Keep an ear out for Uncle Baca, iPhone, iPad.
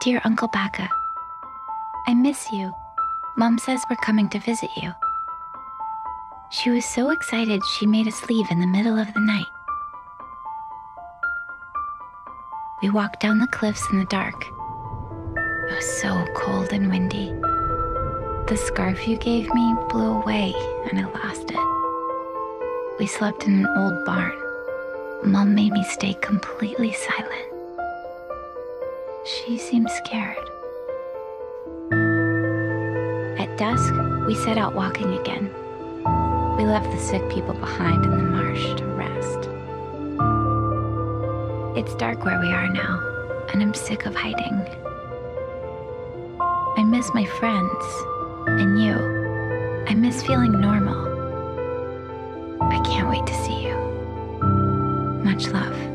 Dear Uncle Baca, I miss you. Mom says we're coming to visit you. She was so excited she made us leave in the middle of the night. We walked down the cliffs in the dark. It was so cold and windy. The scarf you gave me blew away and I lost it. We slept in an old barn. Mom made me stay completely silent. She seemed scared. At dusk, we set out walking again. We left the sick people behind in the marsh to rest. It's dark where we are now, and I'm sick of hiding. I miss my friends, and you. I miss feeling normal. I can't wait to see you. Much love.